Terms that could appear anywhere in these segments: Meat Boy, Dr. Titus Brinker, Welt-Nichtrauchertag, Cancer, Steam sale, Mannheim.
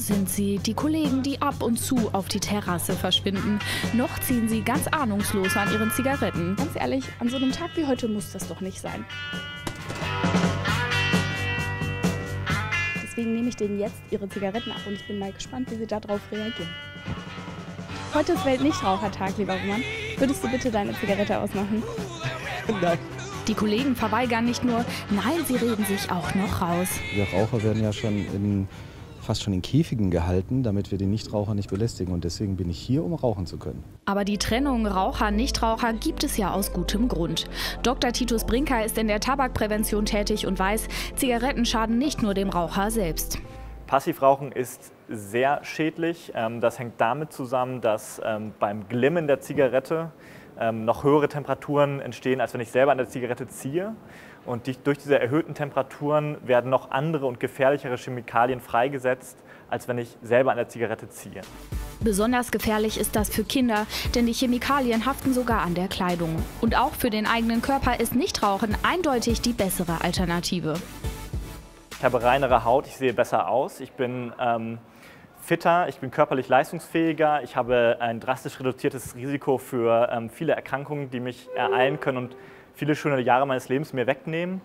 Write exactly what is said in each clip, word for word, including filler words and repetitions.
Weder sind sie die Kollegen, die ab und zu auf die Terrasse verschwinden, noch ziehen sie ganz ahnungslos an ihren Zigaretten. Ganz ehrlich, an so einem Tag wie heute muss das doch nicht sein. Deswegen nehme ich denen jetzt ihre Zigaretten ab und ich bin mal gespannt, wie sie darauf reagieren. Heute ist Welt-Nichtrauchertag, lieber Roman. Würdest du bitte deine Zigarette ausmachen? Nein. Die Kollegen verweigern nicht nur, nein, sie reden sich auch noch raus. Wir Raucher werden ja schon in, fast schon in Käfigen gehalten, damit wir die Nichtraucher nicht belästigen. Und deswegen bin ich hier, um rauchen zu können. Aber die Trennung Raucher-Nichtraucher gibt es ja aus gutem Grund. Doktor Titus Brinker ist in der Tabakprävention tätig und weiß, Zigaretten schaden nicht nur dem Raucher selbst. Passivrauchen ist sehr schädlich. Das hängt damit zusammen, dass beim Glimmen der Zigarette noch höhere Temperaturen entstehen, als wenn ich selber an der Zigarette ziehe. Und durch diese erhöhten Temperaturen werden noch andere und gefährlichere Chemikalien freigesetzt, als wenn ich selber an der Zigarette ziehe. Besonders gefährlich ist das für Kinder, denn die Chemikalien haften sogar an der Kleidung. Und auch für den eigenen Körper ist Nichtrauchen eindeutig die bessere Alternative. Ich habe reinere Haut, ich sehe besser aus, ich bin ähm, fitter, ich bin körperlich leistungsfähiger, ich habe ein drastisch reduziertes Risiko für ähm, viele Erkrankungen, die mich ereilen können und viele schöne Jahre meines Lebens mir wegnehmen.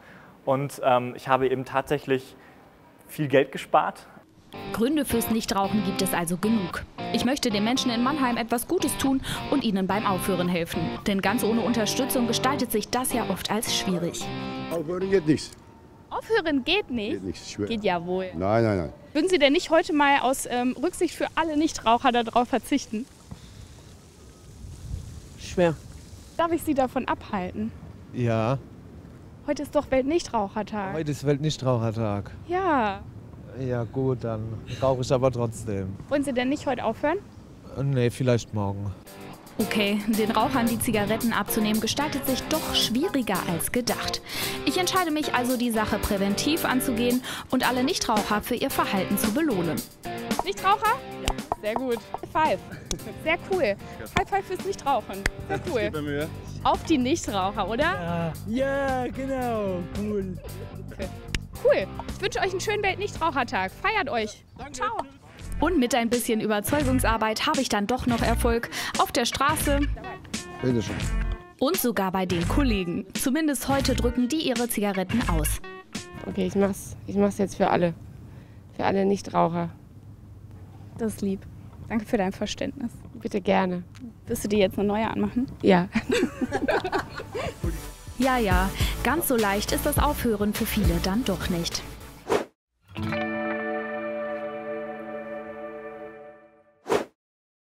Und ähm, ich habe eben tatsächlich viel Geld gespart. Gründe fürs Nichtrauchen gibt es also genug. Ich möchte den Menschen in Mannheim etwas Gutes tun und ihnen beim Aufhören helfen. Denn ganz ohne Unterstützung gestaltet sich das ja oft als schwierig. Aufhören geht nichts. Aufhören geht nicht? Geht nicht, schwer. Geht ja wohl. Nein, nein, nein. Würden Sie denn nicht heute mal aus ähm, Rücksicht für alle Nichtraucher darauf verzichten? Schwer. Darf ich Sie davon abhalten? Ja. Heute ist doch Welt-Nichtrauchertag. Heute ist Welt-Nichtrauchertag. Ja. Ja gut, dann rauche ich aber trotzdem. Wollen Sie denn nicht heute aufhören? Nee, vielleicht morgen. Okay, den Rauchern die Zigaretten abzunehmen, gestaltet sich doch schwieriger als gedacht. Ich entscheide mich also, die Sache präventiv anzugehen und alle Nichtraucher für ihr Verhalten zu belohnen. Nichtraucher? Ja. Sehr gut. High Five. Sehr cool. High Five fürs Nichtrauchen. Sehr cool. Das mir. Auf die Nichtraucher, oder? Ja, ja, genau. Cool. Okay. Cool. Ich wünsche euch einen schönen Welt-Nichtrauchertag. Feiert euch. Danke. Ciao. Und mit ein bisschen Überzeugungsarbeit habe ich dann doch noch Erfolg. Auf der Straße und sogar bei den Kollegen. Zumindest heute drücken die ihre Zigaretten aus. Okay, ich mach's. Ich mach's jetzt für alle. Für alle Nichtraucher. Das ist lieb. Danke für dein Verständnis. Bitte gerne. Wirst du dir jetzt eine neue anmachen? Ja. Ja, ja. Ganz so leicht ist das Aufhören für viele dann doch nicht.